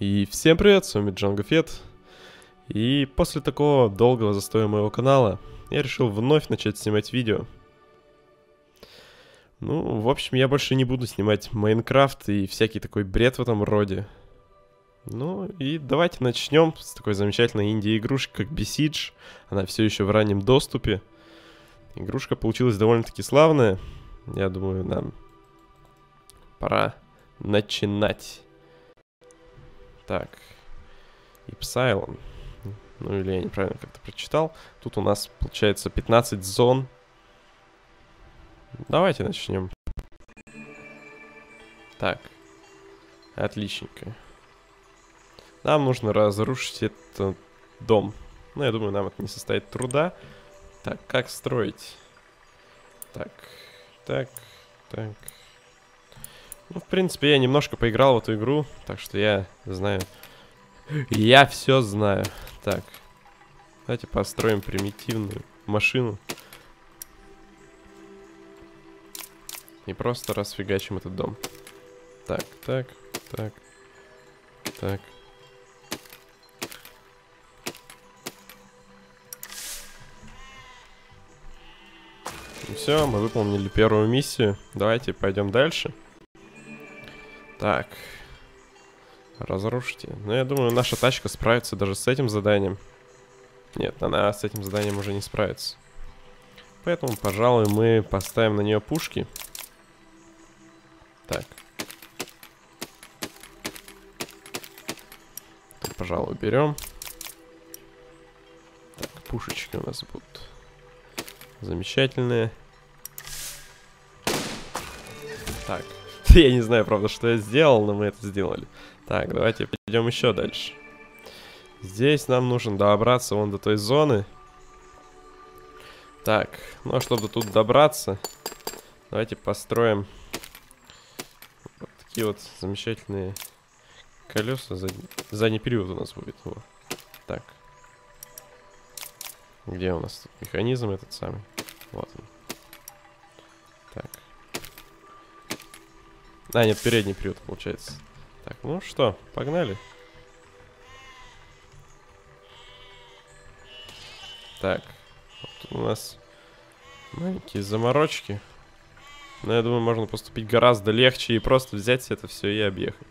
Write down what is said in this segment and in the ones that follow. И всем привет, с вами Джанго Фетт. И после такого долгого застоя моего канала, я решил вновь начать снимать видео. Ну, в общем, я больше не буду снимать Майнкрафт и всякий такой бред в этом роде. Ну, и давайте начнем с такой замечательной инди-игрушки, как Besiege. Она все еще в раннем доступе. Игрушка получилась довольно-таки славная. Я думаю, нам пора начинать. Так, Ipsilon. Ну или я неправильно как-то прочитал. Тут у нас получается 15 зон. Давайте начнем. Так, отличненько. Нам нужно разрушить этот дом. Ну, я думаю, нам это не составит труда. Так, как строить? Так, так, так. Ну, в принципе, я немножко поиграл в эту игру, так что я знаю. Я все знаю. Так, давайте построим примитивную машину. И просто расфигачим этот дом. Так, так, так, так. И все, мы выполнили первую миссию. Давайте пойдем дальше. Так, разрушите. Ну, я думаю, наша тачка справится даже с этим заданием. Нет, она с этим заданием уже не справится. Поэтому, пожалуй, мы поставим на нее пушки. Так. Тут, пожалуй, берем. Так, пушечки у нас будут замечательные. Так. Я не знаю, правда, что я сделал, но мы это сделали. Так, давайте пойдем еще дальше. Здесь нам нужно добраться вон до той зоны. Так, ну а чтобы тут добраться, давайте построим вот такие вот замечательные колеса. Задний период у нас будет. Вот. Так. Где у нас тут механизм этот самый? Вот он. Так. А, нет, передний период, получается. Так, ну что, погнали. Так, вот у нас маленькие заморочки. Но я думаю, можно поступить гораздо легче и просто взять это все и объехать.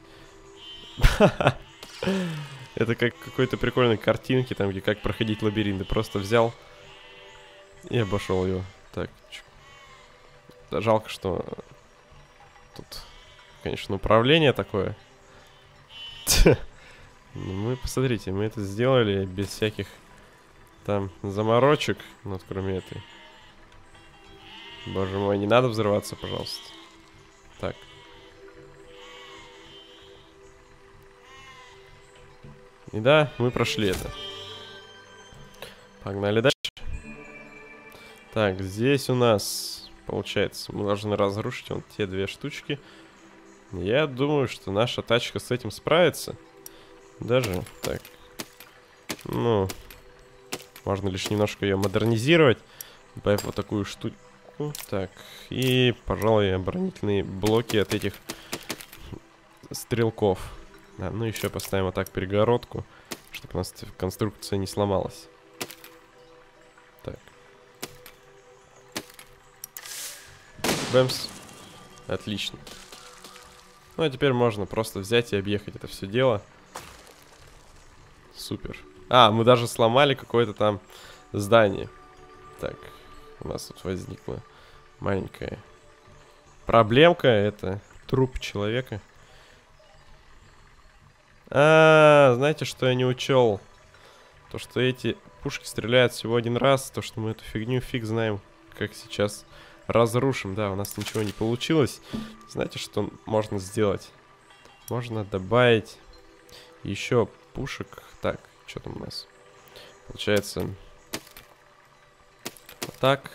Это как в какой-то прикольной картинке, там, где как проходить лабиринты. Просто взял и обошел его. Так, жалко, что тут... Конечно, управление такое. Мы, посмотрите, мы это сделали без всяких там заморочек. Вот кроме этой. Боже мой, не надо взрываться, пожалуйста. Так. И да, мы прошли это. Погнали дальше. Так, здесь у нас, получается, мы должны разрушить вот те две штучки. Я думаю, что наша тачка с этим справится. Даже так. Ну, можно лишь немножко ее модернизировать. Добавив вот такую штуку. Так, и, пожалуй, оборонительные блоки от этих стрелков. А, ну, еще поставим вот так перегородку, чтобы у нас конструкция не сломалась. Так. Бэмс. Отлично. Ну, а теперь можно просто взять и объехать это все дело. Супер. А, мы даже сломали какое-то там здание. Так, у нас тут возникла маленькая проблемка. Это труп человека. А, знаете, что я не учел? То, что эти пушки стреляют всего один раз. То, что мы эту фигню фиг знаем, как сейчас... Разрушим, да, у нас ничего не получилось. Знаете, что можно сделать? Можно добавить еще пушек. Так, что там у нас? Получается, вот так.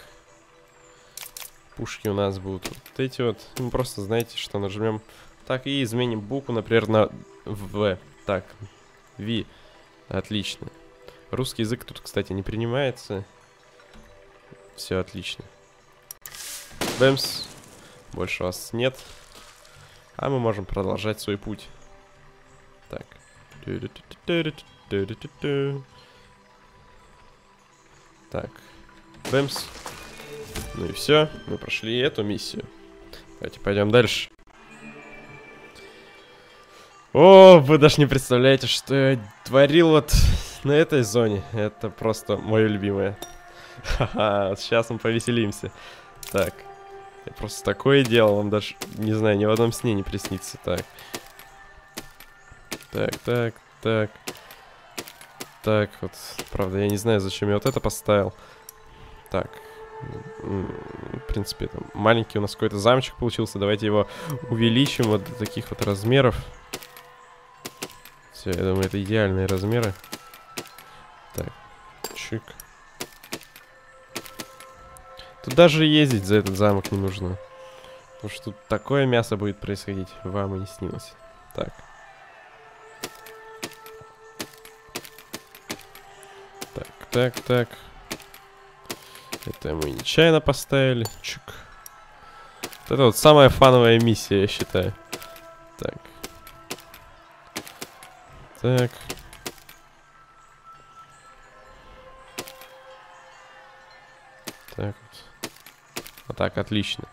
Пушки у нас будут вот эти вот. Ну, просто знаете, что нажмем так и изменим букву, например, на В. Так, V. Отлично. Русский язык тут, кстати, не принимается. Все отлично. Бэмс. Больше вас нет. А мы можем продолжать свой путь. Так. Так. Бэмс. Ну и все. Мы прошли эту миссию. Давайте пойдем дальше. О, вы даже не представляете, что я творил вот на этой зоне. Это просто мое любимое. Ха-ха, сейчас мы повеселимся. Так. Я просто такое делал, вам даже, не знаю, ни в одном сне не приснится. Так. Так, так, так. Так, вот, правда, я не знаю, зачем я вот это поставил. Так. В принципе, там маленький у нас какой-то замочек получился. Давайте его увеличим вот до таких вот размеров. Все, я думаю, это идеальные размеры. Так, чик. Тут даже ездить за этот замок не нужно. Потому что тут такое мясо будет происходить, вам и не снилось. Так. Так, так, так. Это мы нечаянно поставили. Чик. Вот это вот самая фановая миссия, я считаю. Так. Так. Так вот. Вот так, отлично.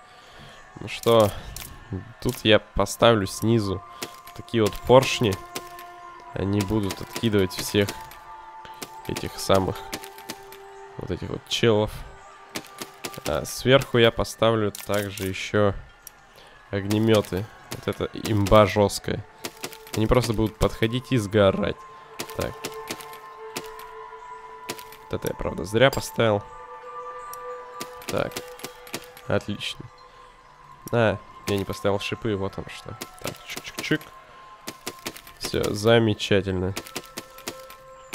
Ну что, тут я поставлю снизу такие вот поршни. Они будут откидывать всех этих самых вот этих вот челов. А сверху я поставлю также еще огнеметы. Вот это имба жесткая. Они просто будут подходить и сгорать. Так. Вот это я, правда, зря поставил. Так. Отлично. А, я не поставил шипы, вот он что. Так, чик-чик-чик. Все, замечательно.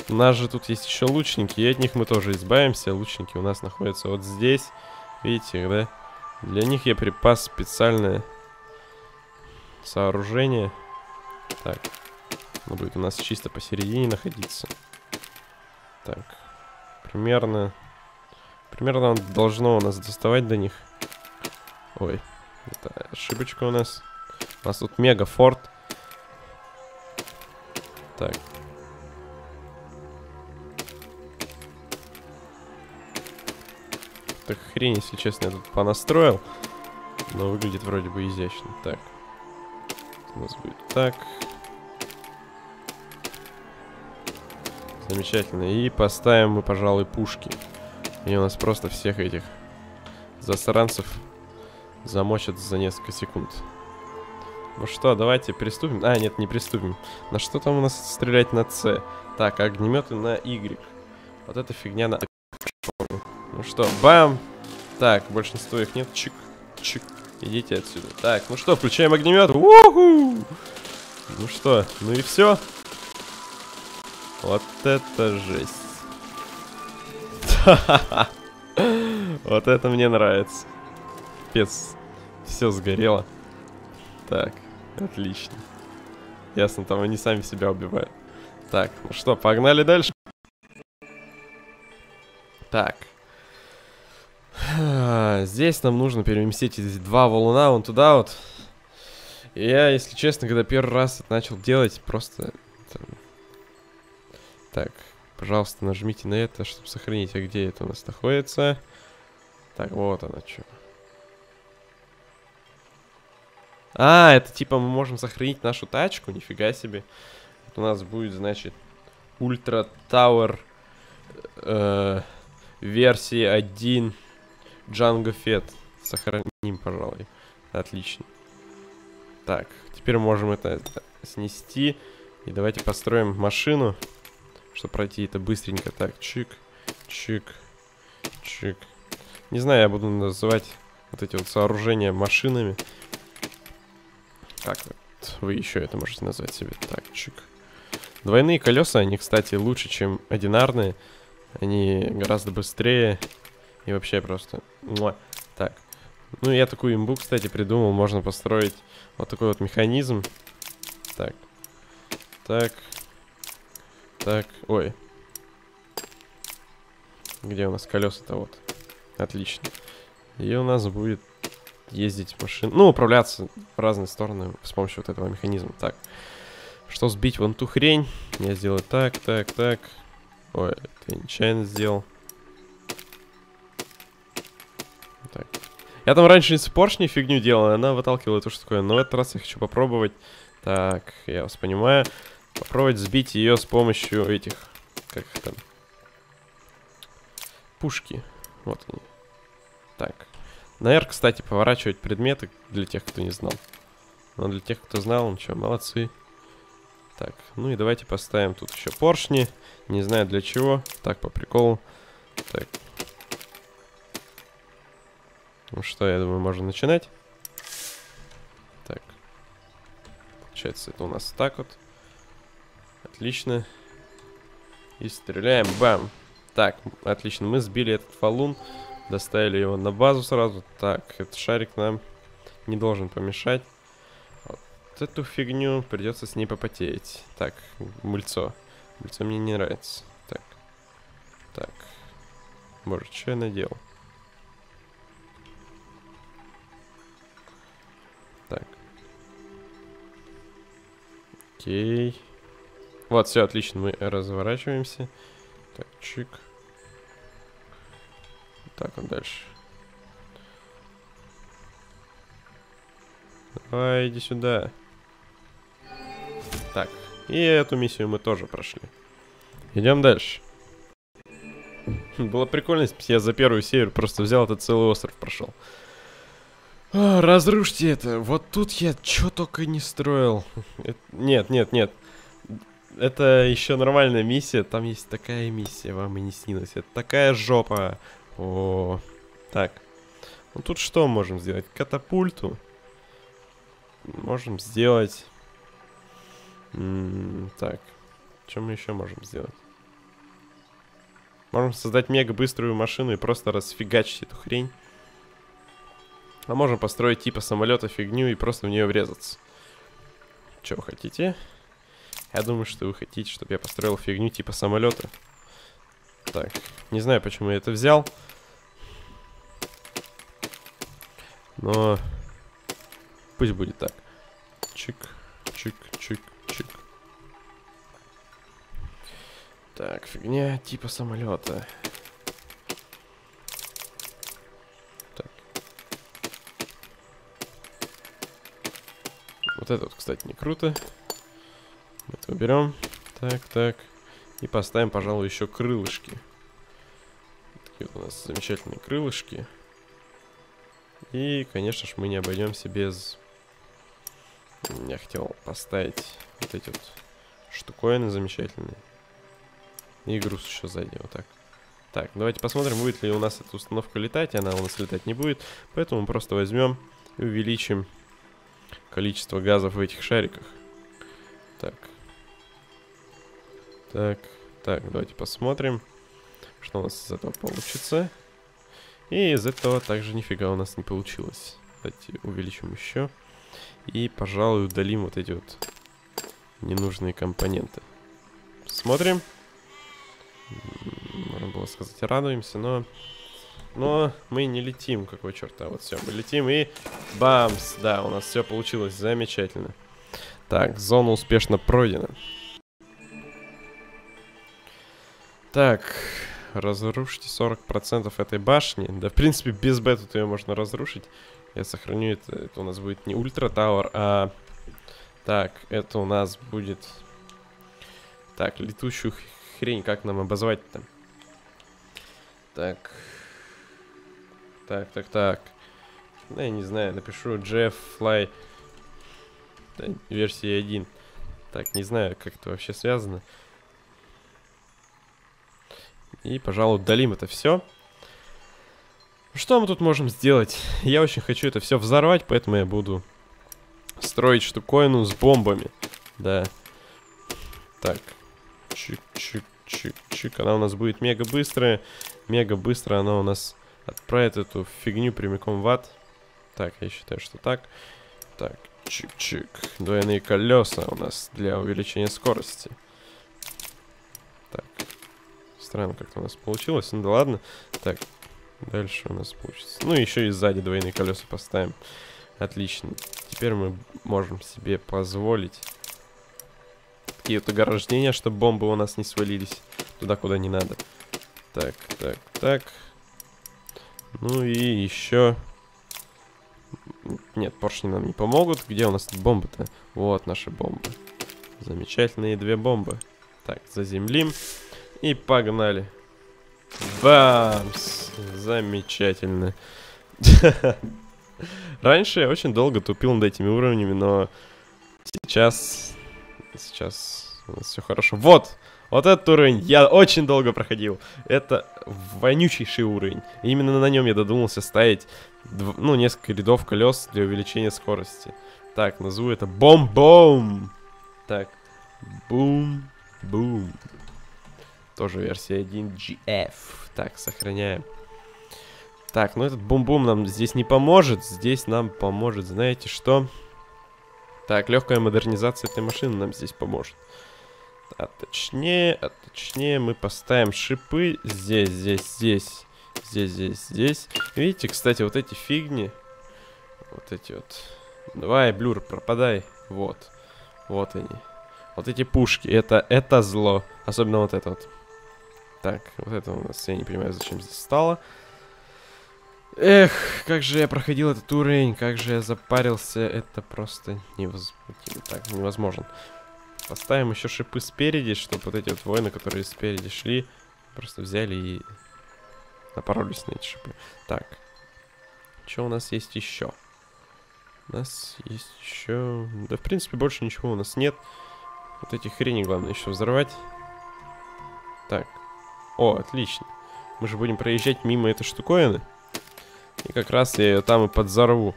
У нас же тут есть еще лучники, и от них мы тоже избавимся. Лучники у нас находятся вот здесь. Видите их, да? Для них я припас специальное сооружение. Так. Оно будет у нас чисто посередине находиться. Так. Примерно... Примерно он должно у нас доставать до них. Ой. Это ошибочка у нас. У нас тут мегафорт. Так. Так хрень, если честно, я тут понастроил. Но выглядит вроде бы изящно. Так. У нас будет так. Замечательно. И поставим мы, пожалуй, пушки. И у нас просто всех этих засранцев замочат за несколько секунд. Ну что, давайте приступим. А, нет, не приступим. На что там у нас стрелять на С? Так, огнеметы на Y. Вот эта фигня на... Ну что, бам! Так, большинство их нет. Чик, чик. Идите отсюда. Так, ну что, включаем огнемет. У-ху! Ну что, ну и все. Вот это жесть. Ха-ха-ха. Вот это мне нравится. Пец. Все сгорело. Так, отлично. Ясно, там они сами себя убивают. Так, ну что, погнали дальше. Так. Здесь нам нужно переместить эти два валуна вон туда вот. И я, если честно, когда первый раз это начал делать, просто... Так... Пожалуйста, нажмите на это, чтобы сохранить, а где это у нас находится. Так, вот оно что. А, это типа мы можем сохранить нашу тачку, нифига себе. Это у нас будет, значит, Ультра Тауэр версии 1 Джанго Фетт. Сохраним, пожалуй. Отлично. Так, теперь можем это снести. И давайте построим машину. Чтобы пройти это быстренько. Так, чик, чик, чик. Не знаю, я буду называть вот эти вот сооружения машинами. Как вот вы еще это можете назвать себе? Так, чик. Двойные колеса, они, кстати, лучше, чем одинарные. Они гораздо быстрее. И вообще просто... Муа. Так. Ну, я такую имбу, кстати, придумал. Можно построить вот такой вот механизм. Так. Так. Так, ой. Где у нас колеса-то вот? Отлично. И у нас будет ездить машина. Ну, управляться в разные стороны с помощью вот этого механизма. Так. Что сбить вон ту хрень? Я сделаю так, так, так. Ой, это я нечаянно сделал. Так. Я там раньше из поршни фигню делал, она выталкивала эту штуку. Но в этот раз я хочу попробовать. Так, я вас понимаю. Попробовать сбить ее с помощью этих... Как их там? Пушки. Вот они. Так. Наверх, кстати, поворачивать предметы для тех, кто не знал. Но для тех, кто знал, ну что, молодцы. Так, ну и давайте поставим тут еще поршни. Не знаю для чего. Так, по приколу. Так. Ну что, я думаю, можно начинать. Так. Получается, это у нас так вот. Отлично. И стреляем. Бам. Так, отлично. Мы сбили этот валун. Доставили его на базу сразу. Так, этот шарик нам не должен помешать. Эту фигню придется с ней попотеть. Так, мыльцо. Мыльцо мне не нравится. Так. Так. Боже, что я наделал? Так. Окей. Вот, все, отлично. Мы разворачиваемся. Так, чик. Так, вот дальше. Давай, иди сюда. Так, и эту миссию мы тоже прошли. Идем дальше. Было прикольно, если бы я за первую серию просто взял этот целый остров, прошел. О, разрушьте это. Вот тут я чё только не строил. Нет, нет, нет. Это еще нормальная миссия. Там есть такая миссия, вам и не снилось. Это такая жопа. О, так. Ну тут что можем сделать? Катапульту. Можем сделать... Так, что мы еще можем сделать? Можем создать мега быструю машину и просто расфигачить эту хрень. А можем построить типа самолета фигню и просто в нее врезаться. Чего вы хотите? Я думаю, что вы хотите, чтобы я построил фигню типа самолета. Так, не знаю, почему я это взял. Но... Пусть будет так. Чик, чик, чик, чик. Так, фигня типа самолета. Так. Вот это вот, кстати, не круто. Это уберем. Так, так. И поставим, пожалуй, еще крылышки. Такие вот у нас замечательные крылышки. И, конечно же, мы не обойдемся без... Я хотел поставить вот эти вот штуковины замечательные. И груз еще сзади, вот так. Так, давайте посмотрим, будет ли у нас эта установка летать. Она у нас летать не будет. Поэтому мы просто возьмем и увеличим количество газов в этих шариках. Так. Так, так, давайте посмотрим, что у нас из этого получится. И из этого также нифига у нас не получилось. Давайте увеличим еще. И, пожалуй, удалим вот эти вот ненужные компоненты. Смотрим. Можно было сказать, радуемся, но... Но мы не летим, какого черта. Вот все, мы летим и... Бамс! Да, у нас все получилось замечательно. Так, зона успешно пройдена. Так... Разрушите 40% этой башни. Да, в принципе, без Б тут ее можно разрушить. Я сохраню это. Это у нас будет не Ультра Тауэр, а... Так, это у нас будет... Так, летущую хрень. Как нам обозвать-то? Так. Так, так, так. Ну, я не знаю. Напишу Jeff Fly. Да, версия 1. Так, не знаю, как это вообще связано. И, пожалуй, удалим это все. Что мы тут можем сделать? Я очень хочу это все взорвать, поэтому я буду строить штуковину с бомбами. Да. Так. Чик-чик-чик-чик. Она у нас будет мега быстрая. Мега быстро она у нас отправит эту фигню прямиком в ад. Так, я считаю, что так. Так, чик-чик. Двойные колеса у нас для увеличения скорости. Так. Странно как-то у нас получилось, ну да ладно. Так, дальше у нас получится. Ну еще и сзади двойные колеса поставим. Отлично, теперь мы можем себе позволить такие вот ограждения, чтобы бомбы у нас не свалились туда, куда не надо. Так, так, так. Ну и еще... Нет, поршни нам не помогут. Где у нас бомбы-то? Вот наши бомбы. Замечательные две бомбы. Так, заземлим. И погнали. Бамс! Замечательно. Раньше я очень долго тупил над этими уровнями, но сейчас... Сейчас у нас все хорошо. Вот! Вот этот уровень я очень долго проходил. Это вонючейший уровень. И именно на нем я додумался ставить, ну, несколько рядов колес для увеличения скорости. Так, назову это бом-бом. Так, бум-бум. Тоже версия 1GF. Так, сохраняем. Так, ну этот бум-бум нам здесь не поможет. Здесь нам поможет, знаете что? Так, легкая модернизация этой машины нам здесь поможет. А точнее мы поставим шипы здесь. Видите, кстати, вот эти фигни. Вот эти вот. Давай, блюр, пропадай. Вот. Вот они. Вот эти пушки. Это зло. Особенно вот это вот. Так, вот это у нас, я не понимаю, зачем здесь стало. Эх, как же я проходил этот уровень, как же я запарился. Это просто невозможно. Так, невозможно. Поставим еще шипы спереди, чтобы вот эти вот воины, которые спереди шли, просто взяли и напоролись на эти шипы. Так. Что у нас есть еще? У нас есть еще... Да, в принципе, больше ничего у нас нет. Вот эти хрени, главное, еще взорвать. Так. О, отлично. Мы же будем проезжать мимо этой штуковины. И как раз я ее там и подзорву.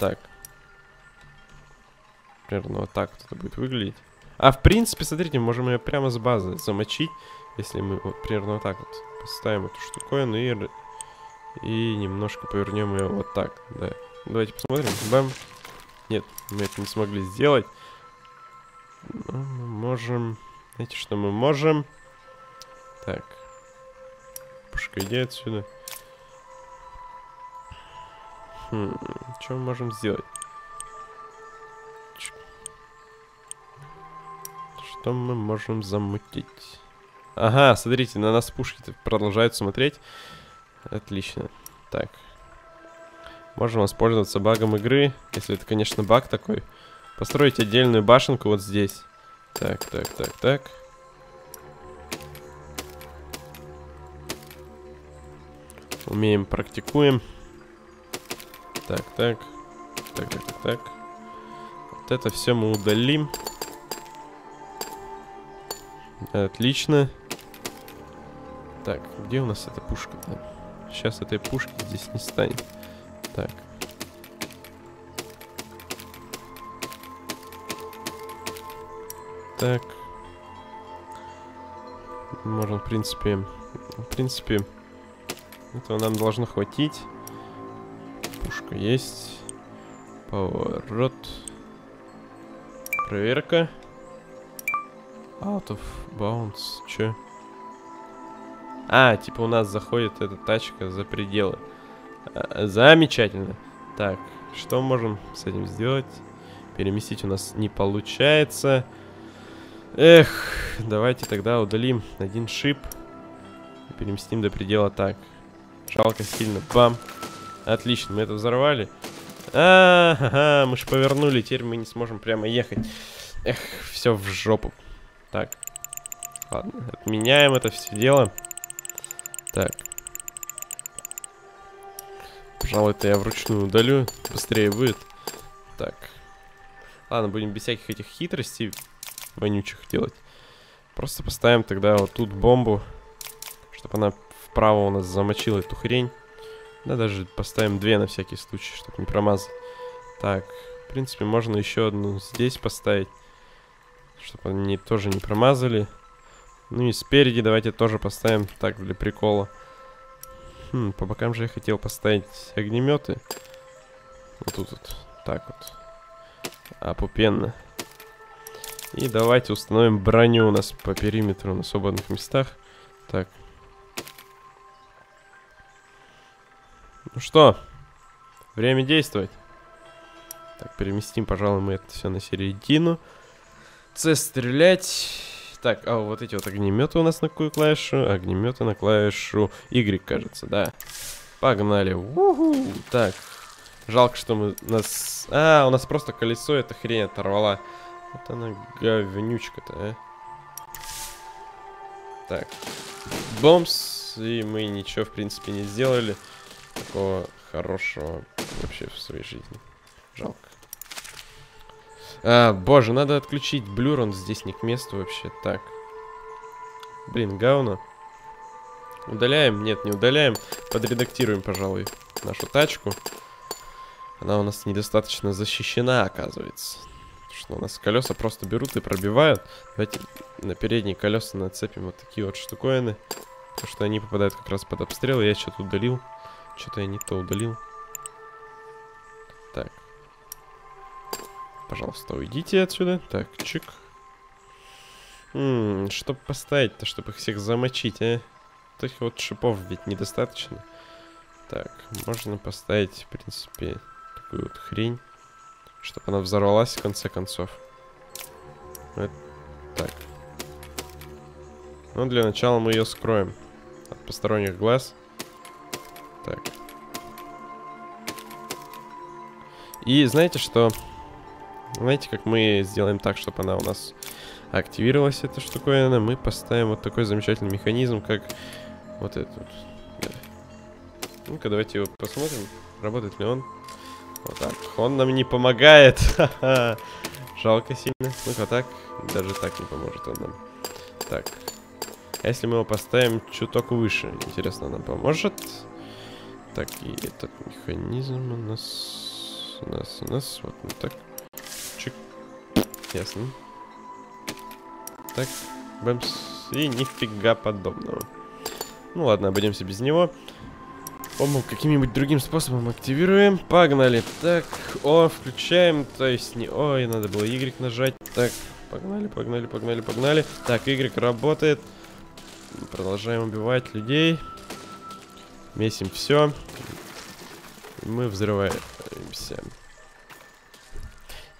Так. Примерно вот так вот это будет выглядеть. А в принципе, смотрите, мы можем ее прямо с базы замочить, если мы вот примерно вот так вот поставим эту штуковину и немножко повернем ее вот так. Да. Давайте посмотрим. Бам. Нет, мы это не смогли сделать. Но мы можем... Знаете, что мы можем? Так. Пушка, иди отсюда. Что мы можем сделать? Что мы можем замутить? Ага, смотрите, на нас пушки продолжают смотреть. Отлично. Так. Можем воспользоваться багом игры. Если это, конечно, баг такой. Построить отдельную башенку вот здесь. Так, так, так, так. Умеем, практикуем. Так, так. Так, так, так, так. Вот это все мы удалим. Отлично. Так, где у нас эта пушка-то? Сейчас этой пушки здесь не станет. Так. Так. Можно, в принципе... этого нам должно хватить. Пушка есть. Поворот. Проверка. Out of bounds. Че? А, типа у нас заходит эта тачка за пределы. Замечательно. Так, что можем с этим сделать? Переместить у нас не получается. Эх, давайте тогда удалим один шип. Переместим до предела так. Жалко сильно. Бам. Отлично, мы это взорвали. А-ха-ха, мы же повернули. Теперь мы не сможем прямо ехать. Эх, все в жопу. Так, ладно, отменяем это все дело. Так. Пожалуй, это я вручную удалю. Быстрее будет. Так. Ладно, будем без всяких этих хитростей вонючих делать. Просто поставим тогда вот тут бомбу, чтобы она вправо у нас замочила эту хрень. Да, даже поставим две на всякий случай, чтобы не промазать. Так, в принципе, можно еще одну здесь поставить, чтобы они тоже не промазали. Ну и спереди давайте тоже поставим. Так, для прикола. По бокам же я хотел поставить огнеметы. Вот тут вот. Так вот. Опупенно. И давайте установим броню у нас по периметру на свободных местах. Так. Ну что? Время действовать. Так, переместим, пожалуй, мы это все на середину. С стрелять. Так, а вот эти вот огнеметы у нас на какую клавишу? Огнеметы на клавишу Y, кажется, да. Погнали. У-ху. Так. Жалко, что мы нас... А, у нас просто колесо эта хрень оторвала. Вот она говнючка-то, а. Так. Бомс. И мы ничего, в принципе, не сделали. Такого хорошего вообще в своей жизни. Жалко. А, боже, надо отключить блюр, он здесь не к месту вообще. Так. Блин, говно. Удаляем? Нет, не удаляем. Подредактируем, пожалуй, нашу тачку. Она у нас недостаточно защищена, оказывается. Потому что у нас колеса просто берут и пробивают. Давайте на передние колеса нацепим вот такие вот штуковины. Потому что они попадают как раз под обстрел. Я что-то удалил. Что-то я не то удалил. Так. Пожалуйста, уйдите отсюда. Так, чик. Чтоб поставить-то, чтобы их всех замочить, а? Таких вот шипов ведь недостаточно. Так, можно поставить, в принципе, такую вот хрень. Чтобы она взорвалась, в конце концов. Вот так. Ну, для начала мы ее скроем от посторонних глаз. Так. И знаете что... Знаете, как мы сделаем так, чтобы она у нас активировалась, эта штуковина? Мы поставим вот такой замечательный механизм, как вот этот. Да. Ну-ка, давайте его посмотрим, работает ли он. Вот так. Он нам не помогает. Жалко сильно. Ну-ка, так. Даже так не поможет он нам. Так. А если мы его поставим чуток выше? Интересно, нам поможет? Так, и этот механизм у нас... Вот, ну так. Ясно. Так, бэмс. И нифига подобного. Ну ладно, обойдемся без него. О, каким-нибудь другим способом активируем. Погнали. Так, О, включаем. То есть не О, и надо было Y нажать. Так, погнали, погнали, погнали, погнали. Так, Y работает. Продолжаем убивать людей. Месим все. И мы взрываемся.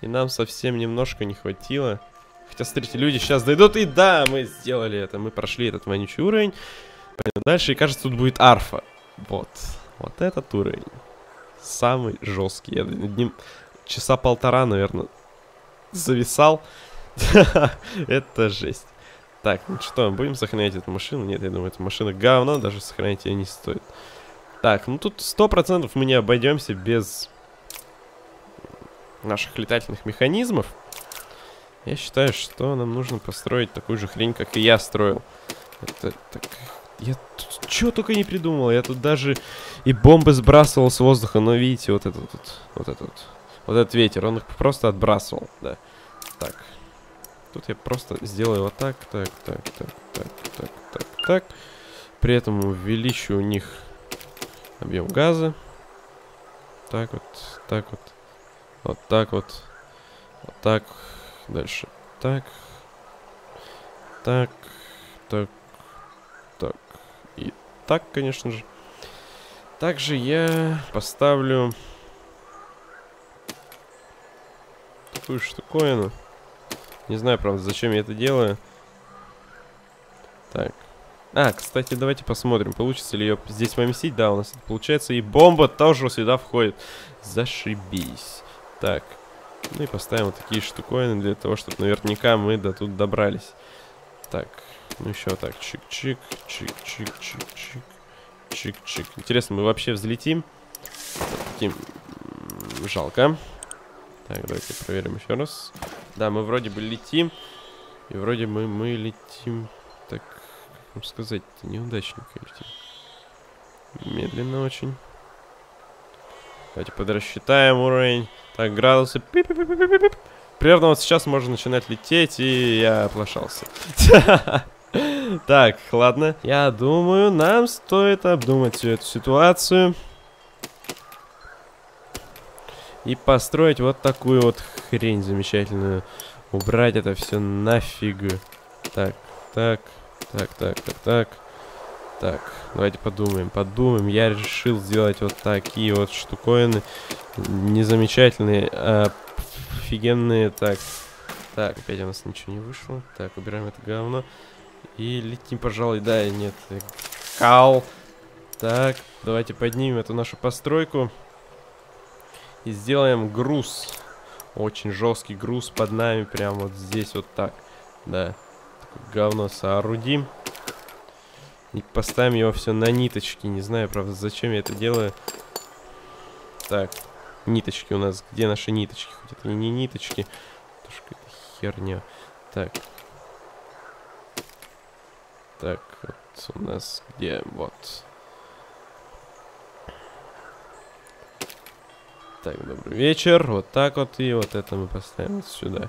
И нам совсем немножко не хватило. Хотя, смотрите, люди сейчас дойдут. И да, мы сделали это. Мы прошли этот вонючий уровень. Пойдем дальше. И кажется, тут будет арфа. Вот. Вот этот уровень. Самый жесткий. Я над ним часа полтора, наверное, зависал. Это жесть. Так, ну что, будем сохранять эту машину? Нет, я думаю, эта машина говно. Даже сохранять ее не стоит. Так, ну тут 100% мы не обойдемся без... наших летательных механизмов. Я считаю, что нам нужно построить такую же хрень, как и я строил. Это, так, я тут чего только не придумал. Я тут даже и бомбы сбрасывал с воздуха. Но видите, вот этот вот этот ветер, он их просто отбрасывал, да. Так. Тут я просто сделаю вот так, так. При этом увеличу у них объем газа. Так вот, так вот. Вот так вот. Вот так. Дальше. Так. Так. Так. Так. И так, конечно же. Также я поставлю такую штуковину. Не знаю, правда, зачем я это делаю. Так. А, кстати, давайте посмотрим, получится ли ее здесь поместить. Да, у нас это получается. И бомба тоже сюда входит. Зашибись. Так, ну и поставим вот такие штуковины для того, чтобы наверняка мы до тут добрались. Так, ну еще вот так, чик-чик, чик-чик-чик-чик, чик-чик. Интересно, мы вообще взлетим? Таким... Жалко. Так, давайте проверим еще раз. Да, мы вроде бы летим. И вроде бы мы летим... Так, как вам сказать-то, неудачненько летим. Медленно очень. Давайте подрасчитаем уровень. Так, градусы. Примерно вот сейчас можно начинать лететь, и я оплошался. Так, ладно. Я думаю, нам стоит обдумать всю эту ситуацию. И построить вот такую вот хрень замечательную. Убрать это все нафиг. Так, так, так, так, так, так. Так, давайте подумаем, подумаем. Я решил сделать вот такие вот штуковины. Незамечательные, офигенные. Так, Так, опять у нас ничего не вышло. Так, убираем это говно. И летим, пожалуй, да, нет. Кал. Так, давайте поднимем эту нашу постройку. И сделаем груз. Очень жесткий груз под нами. Прям вот здесь вот так. Да. Говно соорудим. И поставим его все на ниточки. Не знаю, правда, зачем я это делаю. Так. Ниточки у нас. Где наши ниточки? Хоть это и не ниточки. Потому что это херня. Так. Так, вот у нас где? Вот. Так, добрый вечер. Вот так вот. И вот это мы поставим сюда.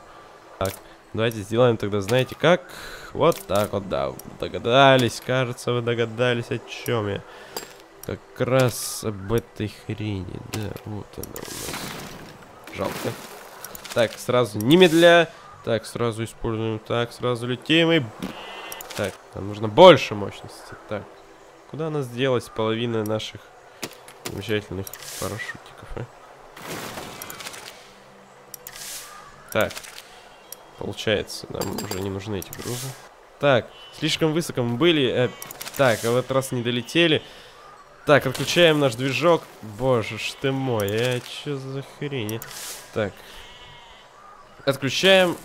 Так, давайте сделаем тогда, знаете как? Вот так вот, да. Догадались, кажется, вы догадались, о чем я. Как раз об этой хрени. Да, вот она у нас. Жалко. Так, сразу немедля. Так, сразу используем. Так, сразу летим и... Так, нам нужно больше мощности. Так, куда она сделалась? Половина наших замечательных парашютиков. А? Так, получается, нам уже не нужны эти грузы. Так, слишком высоко мы были. Так, а в этот раз не долетели. Так, отключаем наш движок. Боже ж ты мой, чё за хрень? Так, отключаем.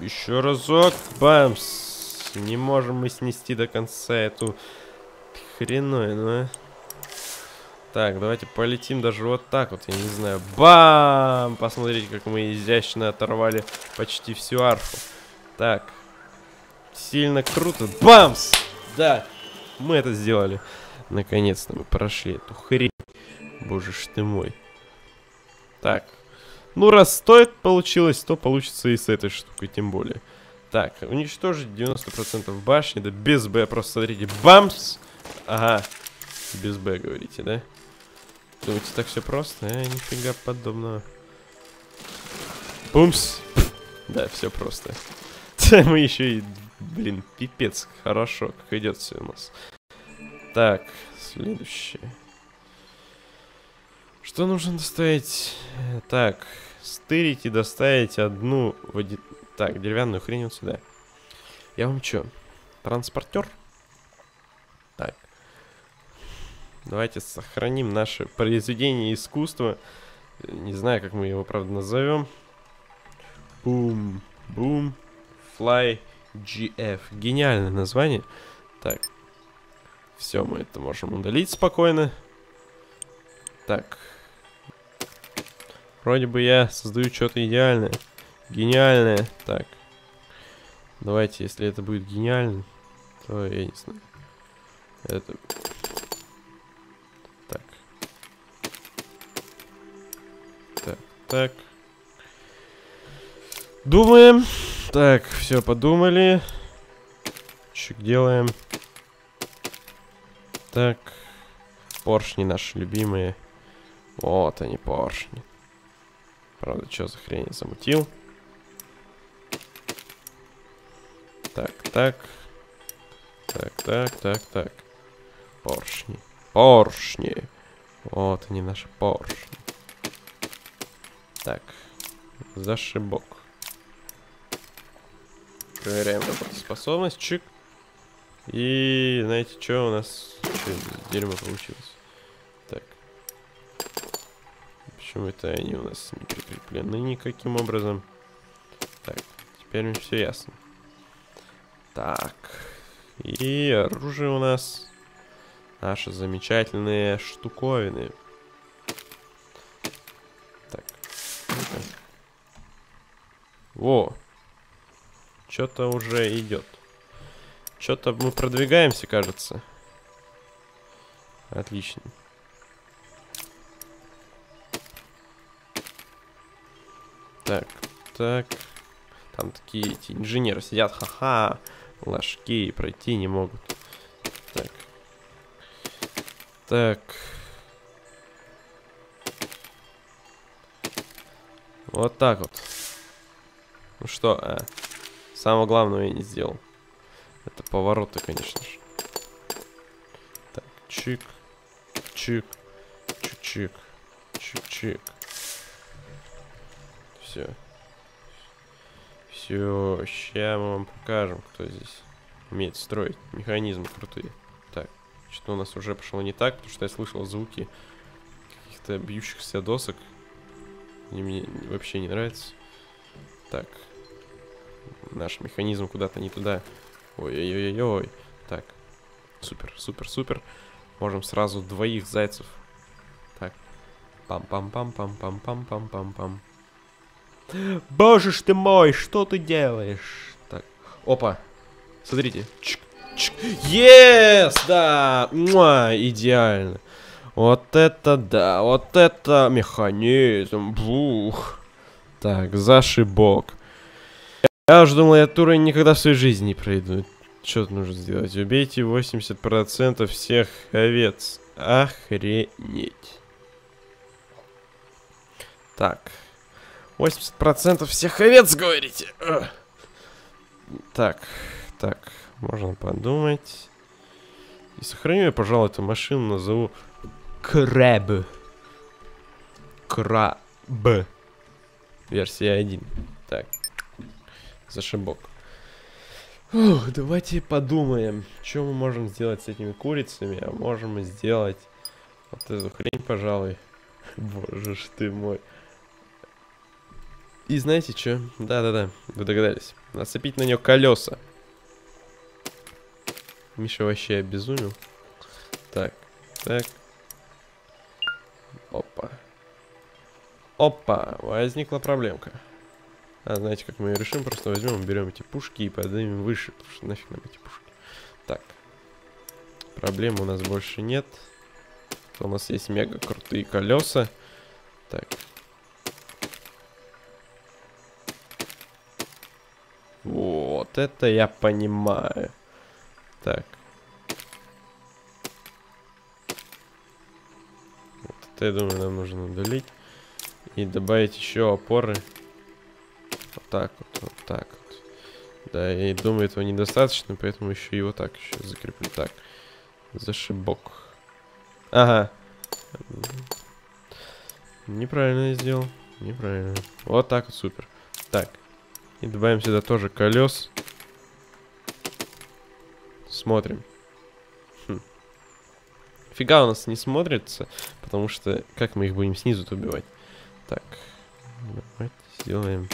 Еще разок. Бамс. Не можем мы снести до конца эту хреновину. Так, давайте полетим даже вот так вот. Я не знаю. Бам! Посмотрите, как мы изящно оторвали почти всю арфу. Так. Сильно круто. Бамс! Да. Мы это сделали. Наконец-то мы прошли эту хрень. Боже ж ты мой. Так. Ну, раз стоит получилось, то получится и с этой штукой, тем более. Так, уничтожить 90% башни, да без Б, просто смотрите, бамс! Ага, без Б, говорите, да? Думаете, так все просто? Нифига подобного. Бумс! Да, все просто. Мы еще и, блин, пипец, хорошо, как идет все у нас. Так, следующее. Что нужно доставить? Так, стырить и доставить одну... Так, деревянную хрень вот сюда. Я вам что, транспортер? Так. Давайте сохраним наше произведение искусства. Не знаю, как мы его, правда, назовем. Бум. Бум. Fly GF. Гениальное название. Так. Все, мы это можем удалить спокойно. Так. Вроде бы я создаю что-то идеальное. Гениальное. Так. Давайте, если это будет гениально, то я не знаю. Это... Так. Так, так. Думаем. Так, все, подумали. Чик делаем. Так. Поршни наши любимые. Вот они, поршни. Правда, что за хрень я замутил? Так, так. Так, так, так, так. Поршни. Поршни. Вот они, наши поршни. Так. Зашибок. Проверяем работоспособность. Чик. И знаете, что у нас? Дерьмо получилось. Это они у нас не прикреплены никаким образом. Так, теперь мне все ясно. Так. И оружие у нас. Наши замечательные штуковины. Так. Во. Что-то уже идет. Что-то мы продвигаемся, кажется. Отлично. Так, так. Там такие эти инженеры сидят, ха-ха. Ложки пройти не могут. Так. Так. Вот так вот. Ну что, самого главного я не сделал. Это повороты, конечно же. Так, чик. Чик. Чик-чик. Чик-чик. все. Все, сейчас мы вам покажем, кто здесь умеет строить. Механизмы крутые. Так, что-то у нас уже пошло не так, потому что я слышал звуки каких-то бьющихся досок. И мне вообще не нравится. Так. Наш механизм куда-то не туда. Ой-ой-ой-ой. Так. Супер, супер, супер. Можем сразу двоих зайцев. Так. Пам-пам-пам-пам-пам-пам-пам-пам-пам. Боже ж ты мой, что ты делаешь? Так. Опа. Смотрите. Yes! Да! Муа, идеально. Вот это да, вот это механизм. Бух. Так, зашибок. Я уж думал, я туры никогда в своей жизни не пройду. Что нужно сделать? Убейте 80% всех овец. Охренеть. Так. 80% всех овец, говорите? Так, так. Можно подумать. И сохраню я, пожалуй, эту машину. Назову... Крэб. Краб. Версия 1. Так. Зашибок. Фух, давайте подумаем, что мы можем сделать с этими курицами. А можем сделать вот эту хрень, пожалуй. Боже ж ты мой. И знаете что? Да-да-да, вы догадались. Нацепить на нее колеса. Миша вообще обезумел. Так, так. Опа. Опа, возникла проблемка. А знаете, как мы ее решим? Просто возьмем, берем эти пушки и поднимем выше. Потому что нафиг нам эти пушки. Так. Проблем у нас больше нет. У нас есть мега крутые колеса. Так. Вот это я понимаю. Так. Вот это, я думаю, нам нужно удалить. И добавить еще опоры. Вот так вот, вот так вот. Да, я думаю, этого недостаточно, поэтому еще и вот так еще закреплю. Так. Зашибок. Ага. Неправильно я сделал. Неправильно. Вот так вот, супер. Так. И добавим сюда тоже колес. Смотрим. Хм. Фига у нас не смотрится, потому что как мы их будем снизу-то убивать? Так. Давайте сделаем...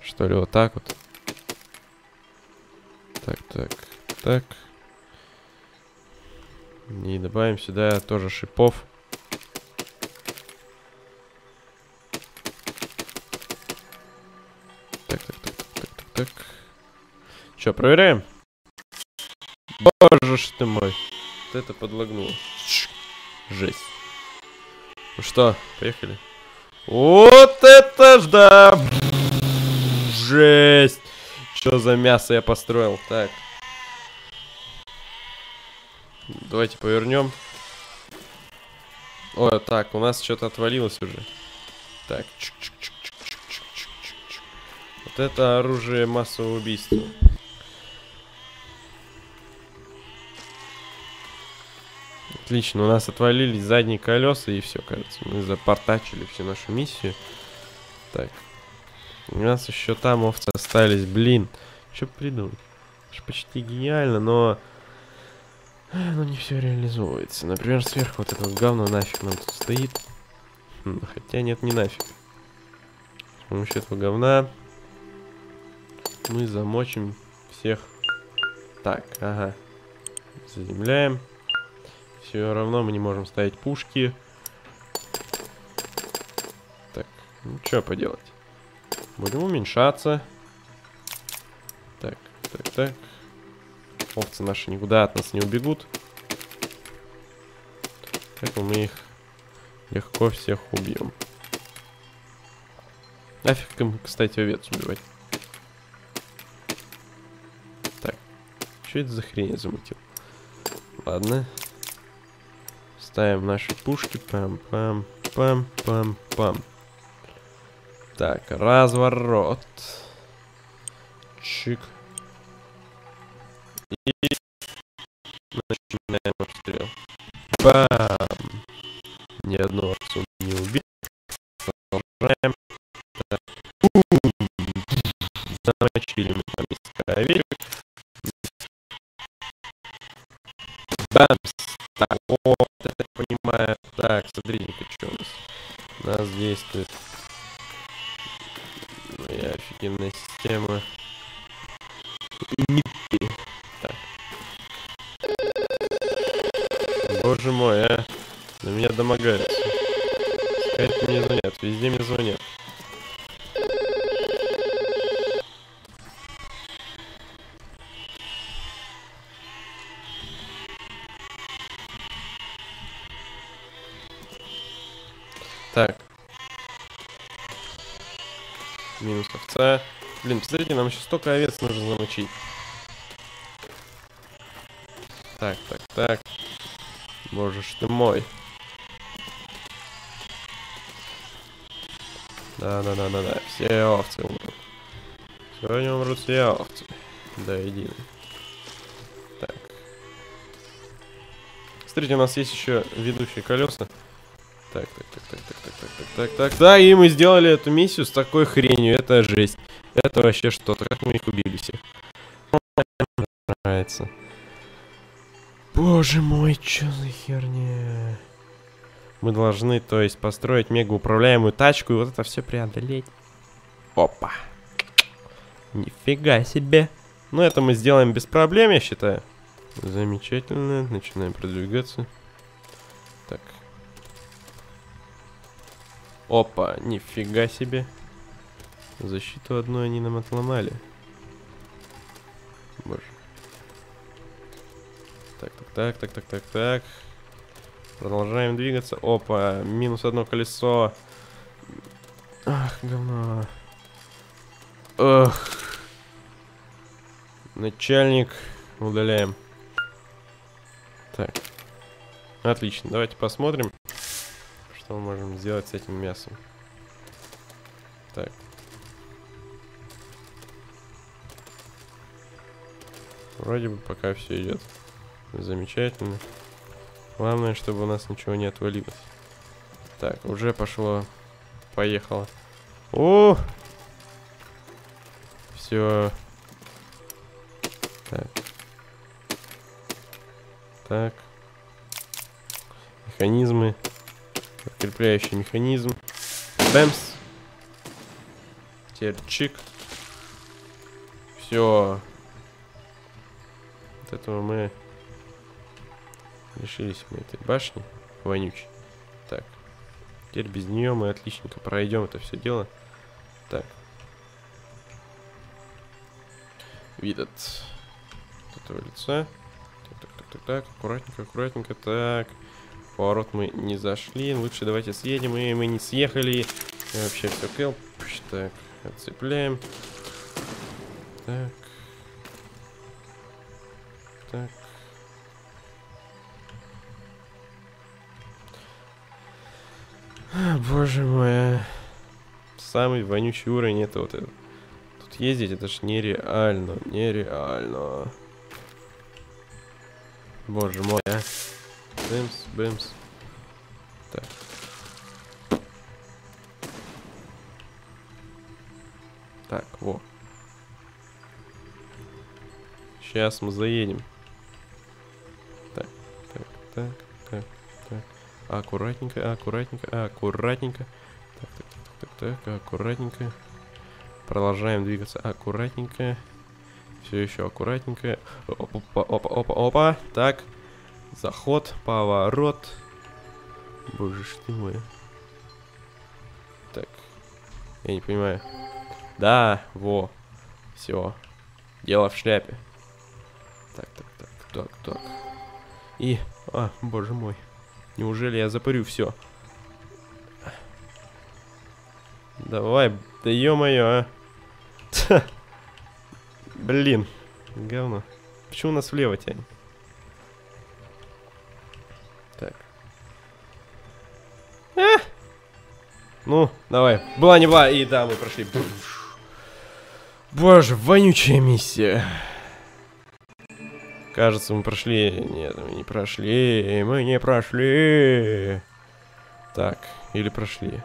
Что ли, вот так вот. Так, так, так. И добавим сюда тоже шипов. Так, так, так, так, так, так. Че, проверяем? Боже ж ты мой. Вот это подлагнуло. Жесть. Ну что, поехали. Вот это ж да! Жесть! Что за мясо я построил? Так. Давайте повернем. О, так, у нас что-то отвалилось уже. Так. Вот это оружие массового убийства. Отлично, у нас отвалились задние колеса и все, кажется. Мы запортачили всю нашу миссию. Так. У нас еще там овцы остались, блин. Что придумать? Это же почти гениально, но... Ну, не все реализовывается. Например, сверху вот это вот говно нафиг нам тут стоит. Хотя нет, не нафиг. С помощью этого говна мы замочим всех. Так, ага. Заземляем. Все равно мы не можем ставить пушки. Так, ну что поделать? Будем уменьшаться. Так, так, так. Овцы наши никуда от нас не убегут. Так мы их легко всех убьем. Нафиг им, кстати, овец убивать. Так. Что это за хрень я замутил? Ладно. Ставим наши пушки. Пам-пам-пам-пам-пам. Так, разворот. Чик. И начинаем обстрел. Бам! Ни одного отсюда не убить. Продолжаем. замочили мы там овечек. Бамс. Так, вот, я так понимаю. Так, смотрите-ка, что у нас. У нас действует моя офигенная система. Ниппи. Так. Боже мой, а. На меня домогаются. Опять мне звонят, везде мне звонят. Так. Минус овца. Блин, посмотрите, нам еще столько овец нужно замочить. Так, так, так. Боже ж ты мой. Да-да-да-да-да. Все овцы умрут. Сегодня умрут все овцы. Да, иди. Так. Смотрите, у нас есть еще ведущие колеса. Так, так, так, так, так, так, так, так, так, так. Да, и мы сделали эту миссию с такой хренью. Это жесть. Это вообще что-то. Как мы их убили всех. Мне нравится. Боже мой, что за херня? Мы должны, то есть, построить мега управляемую тачку и вот это все преодолеть. Опа. Нифига себе. Ну, это мы сделаем без проблем, я считаю. Замечательно. Начинаем продвигаться. Так. Опа, нифига себе. Защиту одну они нам отломали. Боже. Так, так, так, так, так, так. Продолжаем двигаться. Опа, минус одно колесо. Ах, говно. Ох. Начальник. Удаляем. Так. Отлично, давайте посмотрим. Что мы можем сделать с этим мясом? Так. Вроде бы пока все идет замечательно. Главное, чтобы у нас ничего не отвалилось. Так, уже пошло. Поехало. О! Все. Так. Так. Механизмы. Закрепляющий механизм. Бэмс. Терчик. Все. От этого мы лишились мы этой башни вонючей. Так. Теперь без нее мы отличненько пройдем это все дело. Так. Вид от этого лица. Так, так, так, так, аккуратненько, аккуратненько. Так. Поворот мы не зашли. Лучше давайте съедем. И мы не съехали. И вообще все кэл. Так, отцепляем. Так. Так. А, боже мой. Самый вонючий уровень это вот этот. Тут ездить это ж нереально. Нереально. Боже мой, а. Бэмс, бэмс. Так. Так, во. Сейчас мы заедем. Так, так, так, так, так. Аккуратненько, аккуратненько, аккуратненько. Так, так, так, так, так, аккуратненько. Продолжаем двигаться аккуратненько. Все еще аккуратненько. Опа, опа, опа, опа. Так. Заход, поворот. Боже ж ты мой. Так. Я не понимаю. Да, во. Все. Дело в шляпе. Так, так, так, так, так. И, а, боже мой. Неужели я запарю все? Давай, да ё-моё, а. Блин, говно. Почему нас влево тянет? Так. А! Ну, давай. Была не была. И да, мы прошли. Боже, вонючая миссия. Кажется, мы прошли. Нет, мы не прошли. Мы не прошли. Так, или прошли.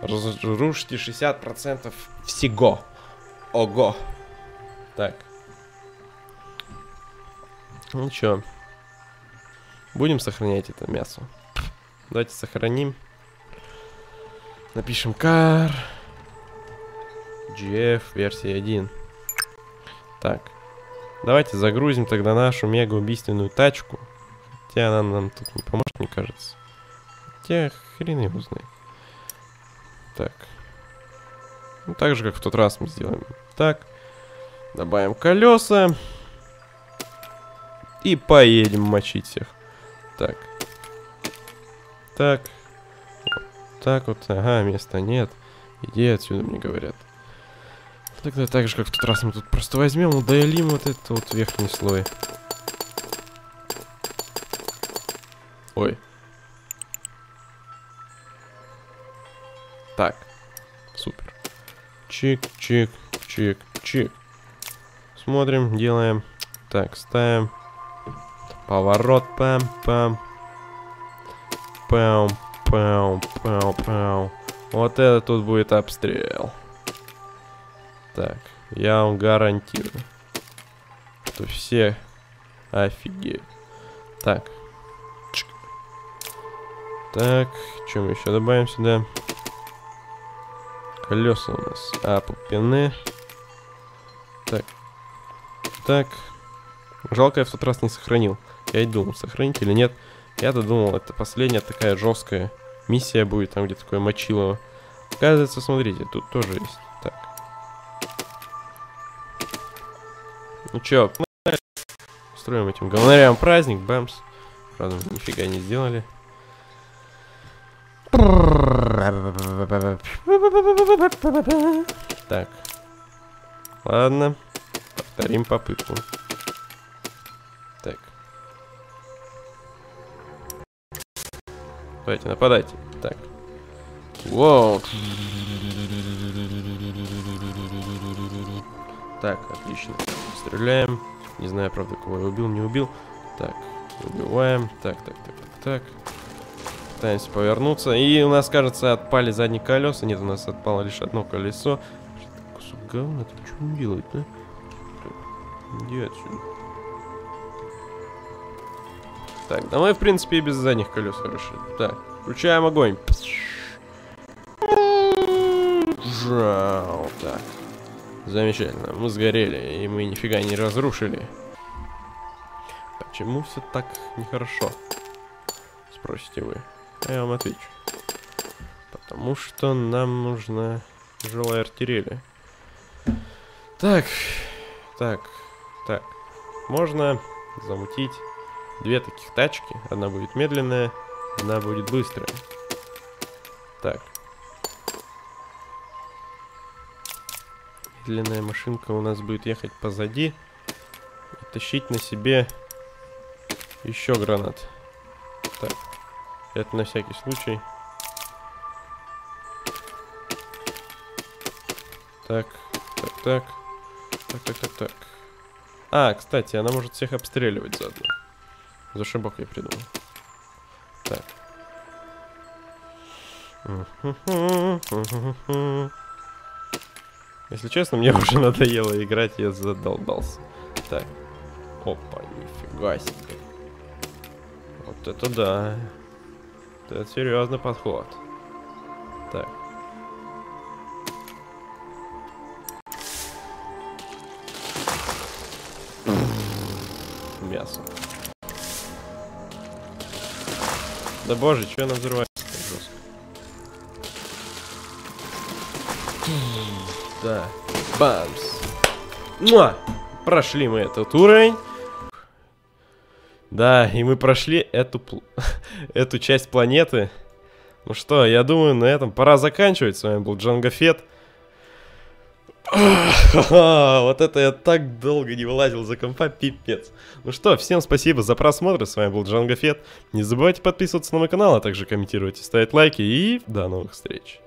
Разрушите 60% всего. Ого. Так. Ну чё. Будем сохранять это мясо. Давайте сохраним. Напишем car. GF версия 1. Так. Давайте загрузим тогда нашу мега-убийственную тачку. Хотя она нам тут не поможет, мне кажется. Хотя хрен его знает. Так. Ну, так же, как в тот раз мы сделаем. Так. Добавим колеса. И поедем мочить всех. Так. Так. Вот так вот. Ага, места нет. Иди отсюда, мне говорят. Тогда так же, как в тот раз, мы тут просто возьмем, удалим вот этот вот верхний слой. Ой. Так. Супер. Чик-чик-чик-чик. Смотрим, делаем. Так, ставим. Поворот. Пам-пам. Пам-пам-пам-пам. Вот это тут будет обстрел. Так, я вам гарантирую, что все офигеют. Так. Чик. Так, что мы еще добавим сюда? Колеса у нас опупены. Так. Так. Жалко, я в тот раз не сохранил. Я и думал, сохранить или нет. Я-то думал, это последняя такая жесткая миссия будет, там где такое мочилово. Оказывается, смотрите, тут тоже есть. Так. Ну чё, устроим этим говнарям праздник, бамс. Правда, нифига не сделали. Так. Ладно. Повторим попытку. Так. Давайте, нападайте. Так. Воу. Так, отлично. Стреляем. Не знаю, правда, кого я убил, не убил. Так, убиваем. Так, так, так, так, так. Пытаемся повернуться. И у нас, кажется, отпали задние колеса. Нет, у нас отпало лишь одно колесо. Кусок говна, ты что он делает, да? Иди отсюда. Так, да мы, в принципе, и без задних колес хороши. Так, включаем огонь. Жау, так. Замечательно, мы сгорели, и мы нифига не разрушили. Почему все так нехорошо? Спросите вы. Я вам отвечу. Потому что нам нужна тяжелая артиллерия. Так, так, так. Можно замутить две таких тачки. Одна будет медленная, одна будет быстрая. Так. Медленная машинка у нас будет ехать позади и тащить на себе еще гранат. Так, это на всякий случай. Так, так, так, так, так, так, так. А, кстати, она может всех обстреливать заодно. За шибок я придумал. Так. Если честно, мне уже надоело играть, я задолбался. Так. Опа, нифига себе. Вот это да. Это серьезный подход. Так. Мясо. Да боже, что она взрывается так жестко? Да. Бамс. Муа! Прошли мы этот уровень. Да, и мы прошли эту часть планеты. Ну что, я думаю, на этом пора заканчивать. С вами был Джанго Фетт. Вот это я так долго не вылазил за компа, пипец. Ну что, всем спасибо за просмотр. С вами был Джанго Фетт. Не забывайте подписываться на мой канал, а также комментировать и ставить лайки. И до новых встреч.